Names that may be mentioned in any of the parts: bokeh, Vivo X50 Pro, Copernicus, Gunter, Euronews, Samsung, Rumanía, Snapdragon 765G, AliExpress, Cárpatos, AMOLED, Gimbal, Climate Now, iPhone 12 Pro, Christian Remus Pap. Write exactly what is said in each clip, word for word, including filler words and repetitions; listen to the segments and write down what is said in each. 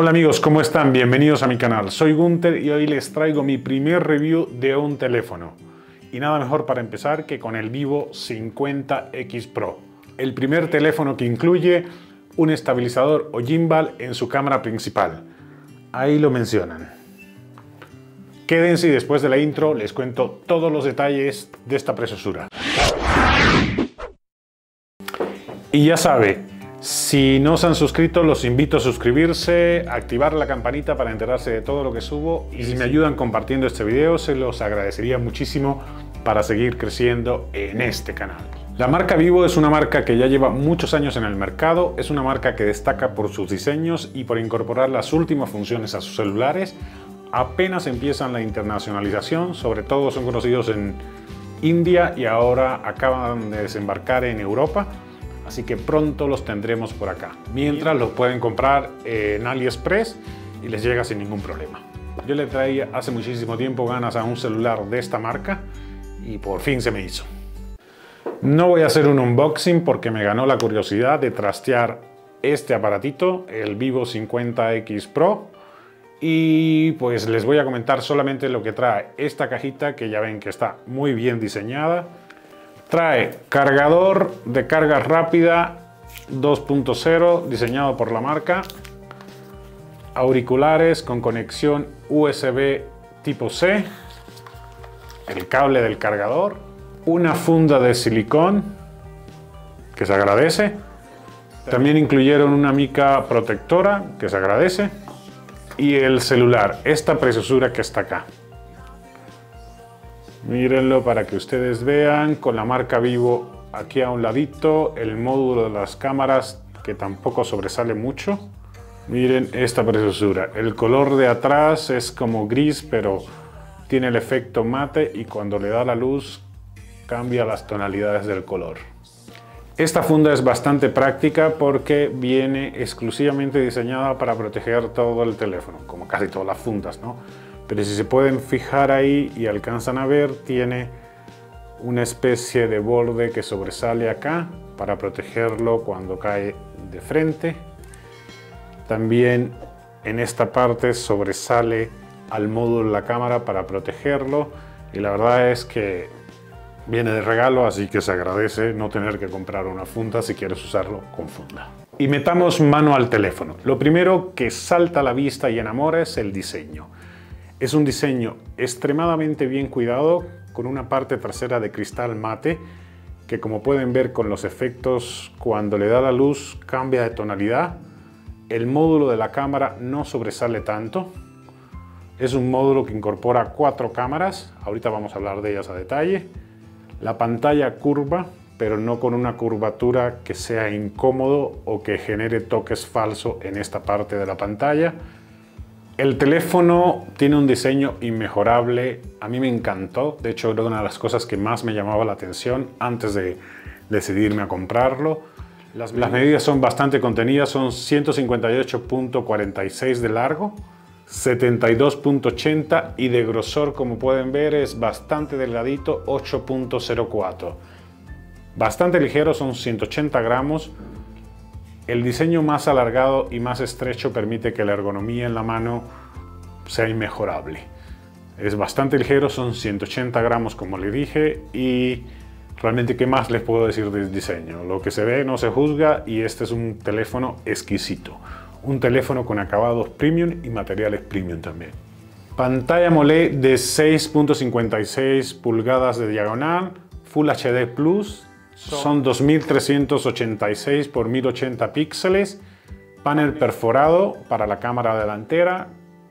Hola amigos, ¿cómo están? Bienvenidos a mi canal. Soy Gunter y hoy les traigo mi primer review de un teléfono. Y nada mejor para empezar que con el Vivo cincuenta X Pro. El primer teléfono que incluye un estabilizador o gimbal en su cámara principal. Ahí lo mencionan. Quédense y después de la intro les cuento todos los detalles de esta preciosura. Y ya sabe, si no se han suscrito, los invito a suscribirse, activar la campanita para enterarse de todo lo que subo, y si me ayudan compartiendo este video se los agradecería muchísimo para seguir creciendo en este canal. La marca Vivo es una marca que ya lleva muchos años en el mercado, es una marca que destaca por sus diseños y por incorporar las últimas funciones a sus celulares. Apenas empiezan la internacionalización, sobre todo son conocidos en India y ahora acaban de desembarcar en Europa. Así que pronto los tendremos por acá. Mientras los pueden comprar en AliExpress y les llega sin ningún problema. Yo le traía hace muchísimo tiempo ganas a un celular de esta marca y por fin se me hizo. No voy a hacer un unboxing porque me ganó la curiosidad de trastear este aparatito, el Vivo cincuenta X Pro. Y pues les voy a comentar solamente lo que trae esta cajita, que ya ven que está muy bien diseñada. Trae cargador de carga rápida dos punto cero diseñado por la marca, auriculares con conexión U S B tipo C, el cable del cargador, una funda de silicón que se agradece, también incluyeron una mica protectora que se agradece y el celular, esta preciosura que está acá. Mírenlo para que ustedes vean, con la marca Vivo aquí a un ladito, el módulo de las cámaras que tampoco sobresale mucho. Miren esta preciosura, el color de atrás es como gris pero tiene el efecto mate y cuando le da la luz cambia las tonalidades del color. Esta funda es bastante práctica porque viene exclusivamente diseñada para proteger todo el teléfono, como casi todas las fundas, ¿no? Pero si se pueden fijar ahí y alcanzan a ver, tiene una especie de borde que sobresale acá para protegerlo cuando cae de frente. También en esta parte sobresale al módulo la cámara para protegerlo y la verdad es que viene de regalo, así que se agradece no tener que comprar una funda si quieres usarlo con funda. Y metamos mano al teléfono. Lo primero que salta a la vista y enamora es el diseño. Es un diseño extremadamente bien cuidado, con una parte trasera de cristal mate que, como pueden ver con los efectos, cuando le da la luz cambia de tonalidad. El módulo de la cámara no sobresale tanto. Es un módulo que incorpora cuatro cámaras, ahorita vamos a hablar de ellas a detalle. La pantalla curva, pero no con una curvatura que sea incómodo o que genere toques falsos en esta parte de la pantalla. El teléfono tiene un diseño inmejorable, a mí me encantó, de hecho era una de las cosas que más me llamaba la atención antes de decidirme a comprarlo. Las, las medidas son bastante contenidas, son ciento cincuenta y ocho punto cuarenta y seis de largo, setenta y dos punto ochenta y de grosor, como pueden ver, es bastante delgadito, ocho punto cero cuatro. Bastante ligero, son ciento ochenta gramos. El diseño más alargado y más estrecho permite que la ergonomía en la mano sea inmejorable. Es bastante ligero, son ciento ochenta gramos como les dije y realmente qué más les puedo decir del diseño. Lo que se ve no se juzga y este es un teléfono exquisito. Un teléfono con acabados premium y materiales premium también. Pantalla AMOLED de seis punto cincuenta y seis pulgadas de diagonal, Full H D Plus. Son dos mil trescientos ochenta y seis por mil ochenta píxeles, panel perforado para la cámara delantera,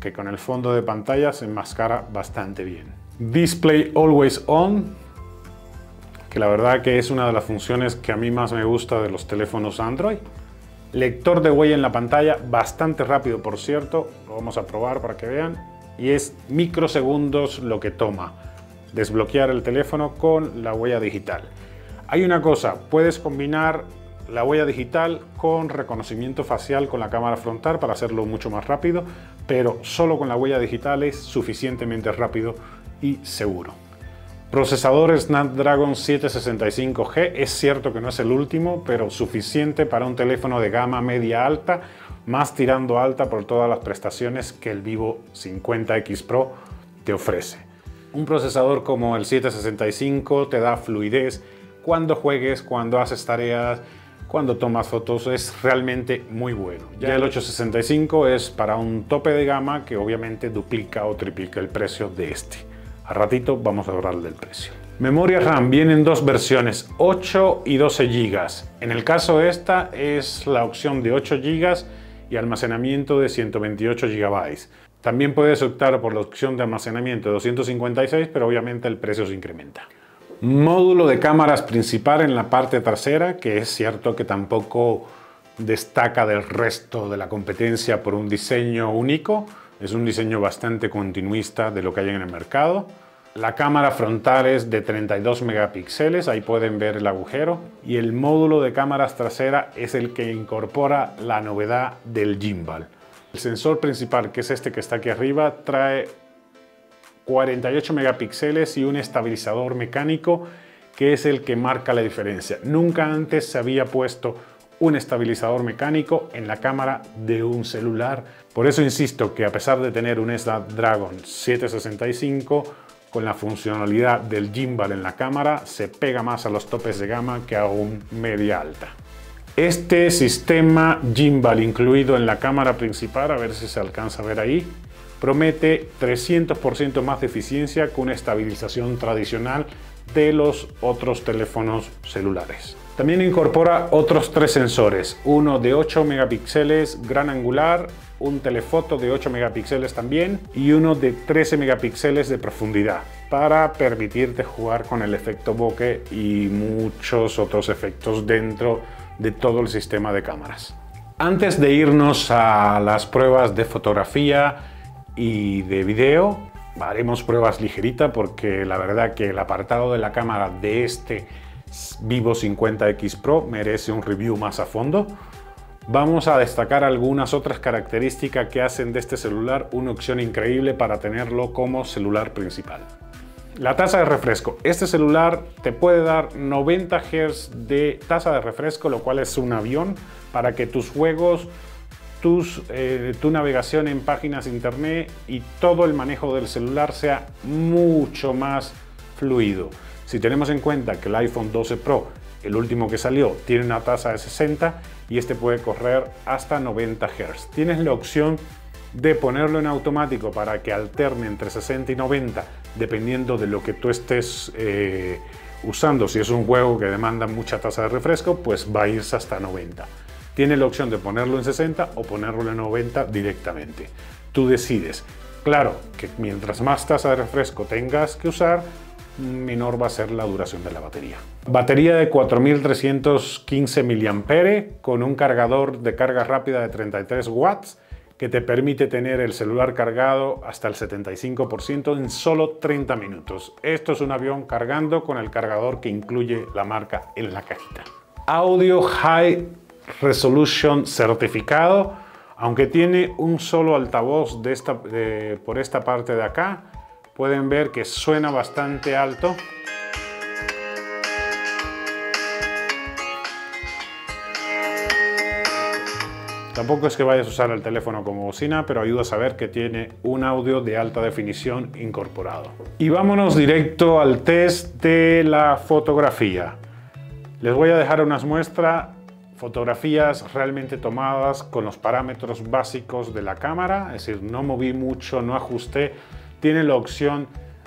que con el fondo de pantalla se enmascara bastante bien. Display Always On, que la verdad que es una de las funciones que a mí más me gusta de los teléfonos Android. Lector de huella en la pantalla, bastante rápido por cierto, lo vamos a probar para que vean, y es microsegundos lo que toma desbloquear el teléfono con la huella digital. Hay una cosa, puedes combinar la huella digital con reconocimiento facial con la cámara frontal para hacerlo mucho más rápido, pero solo con la huella digital es suficientemente rápido y seguro. Procesador Snapdragon siete sesenta y cinco G, es cierto que no es el último, pero suficiente para un teléfono de gama media alta, más tirando alta por todas las prestaciones que el Vivo cincuenta X Pro te ofrece. Un procesador como el siete sesenta y cinco te da fluidez cuando juegues, cuando haces tareas, cuando tomas fotos, es realmente muy bueno. Ya el ocho sesenta y cinco es para un tope de gama que obviamente duplica o triplica el precio de este. A ratito vamos a hablar del precio. Memoria RAM vienen dos versiones, ocho y doce gigas. En el caso de esta es la opción de ocho gigas y almacenamiento de ciento veintiocho gigas. También puedes optar por la opción de almacenamiento de doscientos cincuenta y seis, pero obviamente el precio se incrementa. Módulo de cámaras principal en la parte trasera, que es cierto que tampoco destaca del resto de la competencia por un diseño único. Es un diseño bastante continuista de lo que hay en el mercado. La cámara frontal es de treinta y dos megapíxeles, ahí pueden ver el agujero. Y el módulo de cámaras trasera es el que incorpora la novedad del gimbal. El sensor principal, que es este que está aquí arriba, trae cuarenta y ocho megapíxeles y un estabilizador mecánico, que es el que marca la diferencia. Nunca antes se había puesto un estabilizador mecánico en la cámara de un celular. Por eso insisto que a pesar de tener un Snapdragon siete sesenta y cinco, con la funcionalidad del gimbal en la cámara, se pega más a los topes de gama que a un media alta. Este sistema gimbal incluido en la cámara principal, a ver si se alcanza a ver ahí, promete trescientos por ciento más de eficiencia que una estabilización tradicional de los otros teléfonos celulares. También incorpora otros tres sensores, uno de ocho megapíxeles gran angular, un telefoto de ocho megapíxeles también y uno de trece megapíxeles de profundidad para permitirte jugar con el efecto bokeh y muchos otros efectos dentro de todo el sistema de cámaras. Antes de irnos a las pruebas de fotografía y de video, haremos pruebas ligeritas porque la verdad que el apartado de la cámara de este Vivo cincuenta X Pro merece un review más a fondo. Vamos a destacar algunas otras características que hacen de este celular una opción increíble para tenerlo como celular principal. La tasa de refresco. Este celular te puede dar noventa hercios de tasa de refresco, lo cual es un avión para que tus juegos, tus, eh, tu navegación en páginas internet y todo el manejo del celular sea mucho más fluido. Si tenemos en cuenta que el iPhone doce Pro, el último que salió, tiene una tasa de sesenta y este puede correr hasta noventa hercios. Tienes la opción de ponerlo en automático para que alterne entre sesenta y noventa dependiendo de lo que tú estés eh, usando. Si es un juego que demanda mucha tasa de refresco, pues va a irse hasta noventa. Tiene la opción de ponerlo en sesenta o ponerlo en noventa directamente. Tú decides. Claro que mientras más tasa de refresco tengas que usar, menor va a ser la duración de la batería. Batería de cuatro mil trescientos quince miliamperios hora con un cargador de carga rápida de treinta y tres watts que te permite tener el celular cargado hasta el setenta y cinco por ciento en solo treinta minutos. Esto es un avión cargando con el cargador que incluye la marca en la cajita. Audio High Resolution certificado, aunque tiene un solo altavoz de esta, de, por esta parte de acá. Pueden ver que suena bastante alto. Tampoco es que vayas a usar el teléfono como bocina, pero ayuda a saber que tiene un audio de alta definición incorporado. Y vámonos directo al test de la fotografía. Les voy a dejar unas muestras, fotografías realmente tomadas con los parámetros básicos de la cámara, es decir, no moví mucho, no ajusté. Tiene la opción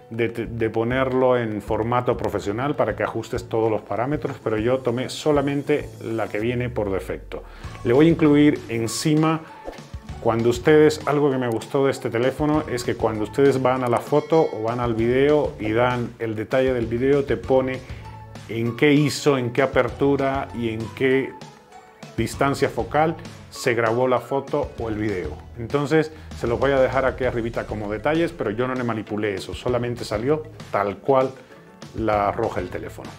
de, de ponerlo en formato profesional para que ajustes todos los parámetros, pero yo tomé solamente la que viene por defecto. Le voy a incluir encima, cuando ustedes, algo que me gustó de este teléfono es que cuando ustedes van a la foto o van al video y dan el detalle del video, te pone en qué I S O, en qué apertura y en qué distancia focal se grabó la foto o el video. Entonces se los voy a dejar aquí arribita como detalles, pero yo no le manipulé eso, solamente salió tal cual la arroja el teléfono.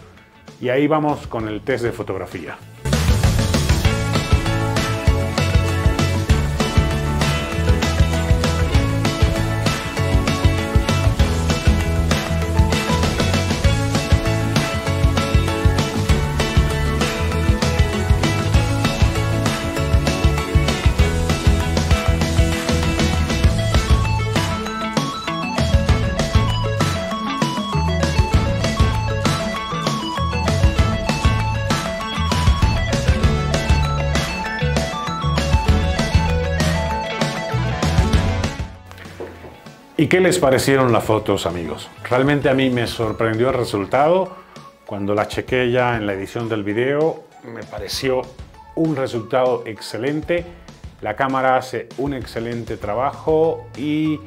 Y ahí vamos con el test de fotografía. ¿Y qué les parecieron las fotos, amigos? Realmente a mí me sorprendió el resultado. Cuando las chequé ya en la edición del video, me pareció un resultado excelente. La cámara hace un excelente trabajo y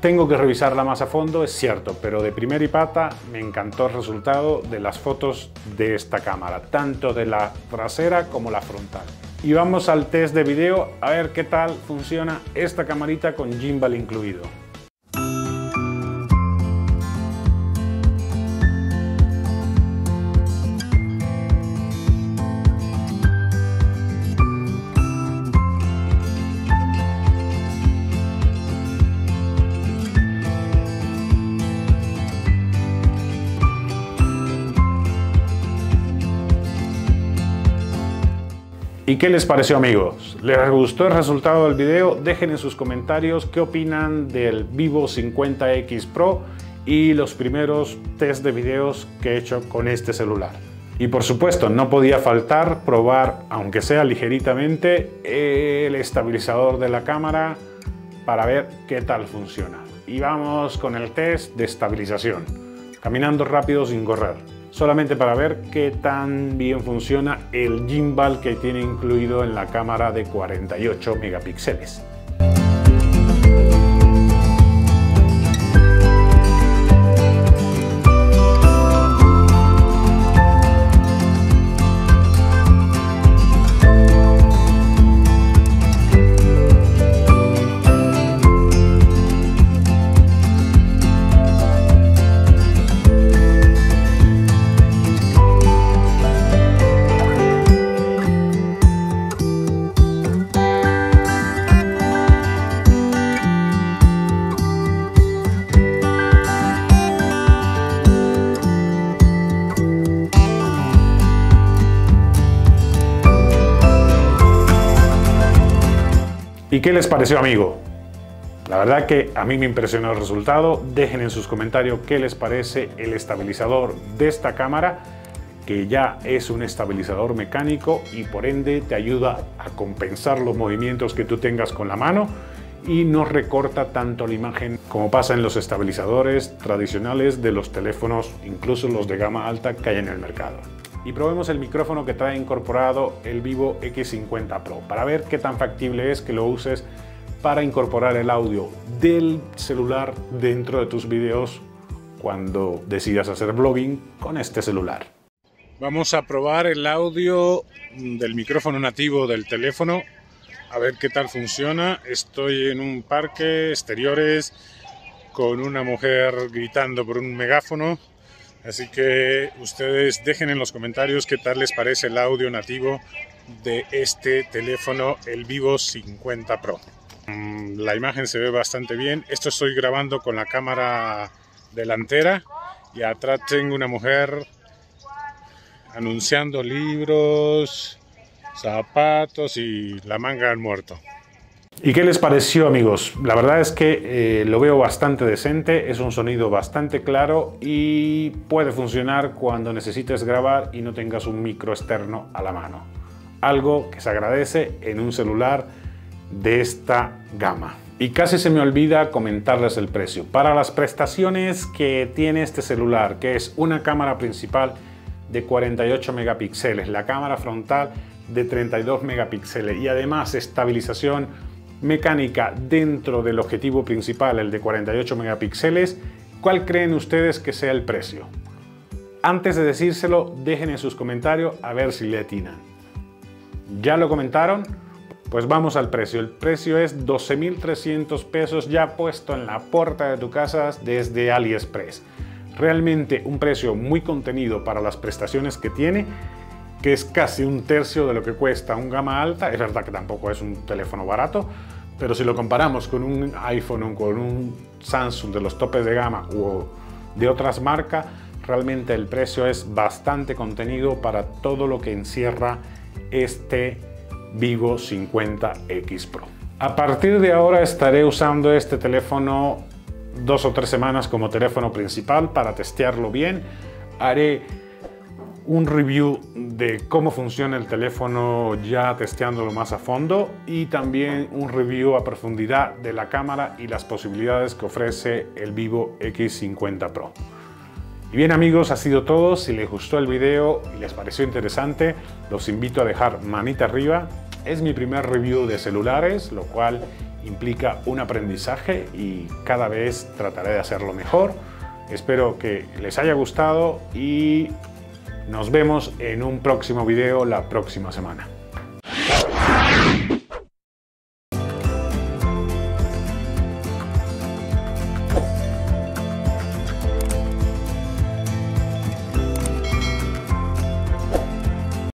tengo que revisarla más a fondo, es cierto, pero de primera y pata me encantó el resultado de las fotos de esta cámara, tanto de la trasera como la frontal. Y vamos al test de video a ver qué tal funciona esta camarita con gimbal incluido. ¿Y qué les pareció, amigos? ¿Les gustó el resultado del video? Dejen en sus comentarios qué opinan del Vivo cincuenta X Pro y los primeros test de videos que he hecho con este celular. Y por supuesto, no podía faltar probar, aunque sea ligeramente, el estabilizador de la cámara para ver qué tal funciona. Y vamos con el test de estabilización, caminando rápido sin correr. Solamente para ver qué tan bien funciona el gimbal que tiene incluido en la cámara de cuarenta y ocho megapíxeles. ¿Y qué les pareció, amigo? La verdad que a mí me impresionó el resultado. Dejen en sus comentarios qué les parece el estabilizador de esta cámara, que ya es un estabilizador mecánico y por ende te ayuda a compensar los movimientos que tú tengas con la mano y no recorta tanto la imagen como pasa en los estabilizadores tradicionales de los teléfonos, incluso los de gama alta que hay en el mercado. Y probemos el micrófono que trae incorporado el Vivo X cincuenta Pro para ver qué tan factible es que lo uses para incorporar el audio del celular dentro de tus videos cuando decidas hacer vlogging con este celular. Vamos a probar el audio del micrófono nativo del teléfono a ver qué tal funciona. Estoy en un parque, exteriores, con una mujer gritando por un megáfono. Así que ustedes dejen en los comentarios qué tal les parece el audio nativo de este teléfono, el Vivo cincuenta Pro. La imagen se ve bastante bien. Esto estoy grabando con la cámara delantera y atrás tengo una mujer anunciando libros, zapatos y la manga al muerto. ¿Y qué les pareció, amigos? La verdad es que eh, lo veo bastante decente, es un sonido bastante claro y puede funcionar cuando necesites grabar y no tengas un micro externo a la mano. Algo que se agradece en un celular de esta gama. Y casi se me olvida comentarles el precio. Para las prestaciones que tiene este celular, que es una cámara principal de cuarenta y ocho megapíxeles, la cámara frontal de treinta y dos megapíxeles y además estabilización mecánica dentro del objetivo principal, el de cuarenta y ocho megapíxeles, ¿cuál creen ustedes que sea el precio? Antes de decírselo, dejen en sus comentarios a ver si le atinan. ¿Ya lo comentaron? Pues vamos al precio. El precio es doce mil trescientos pesos ya puesto en la puerta de tu casa desde AliExpress. Realmente un precio muy contenido para las prestaciones que tiene, que es casi un tercio de lo que cuesta un gama alta. Es verdad que tampoco es un teléfono barato, pero si lo comparamos con un iPhone o con un Samsung de los topes de gama o de otras marcas, realmente el precio es bastante contenido para todo lo que encierra este Vivo cincuenta X Pro. A partir de ahora estaré usando este teléfono dos o tres semanas como teléfono principal para testearlo bien. Haré un review de cómo funciona el teléfono ya testeándolo más a fondo, y también un review a profundidad de la cámara y las posibilidades que ofrece el Vivo X cincuenta Pro. Y bien amigos, ha sido todo. Si les gustó el video y les pareció interesante, los invito a dejar manita arriba. Es mi primer review de celulares, lo cual implica un aprendizaje y cada vez trataré de hacerlo mejor. Espero que les haya gustado y nos vemos en un próximo video la próxima semana.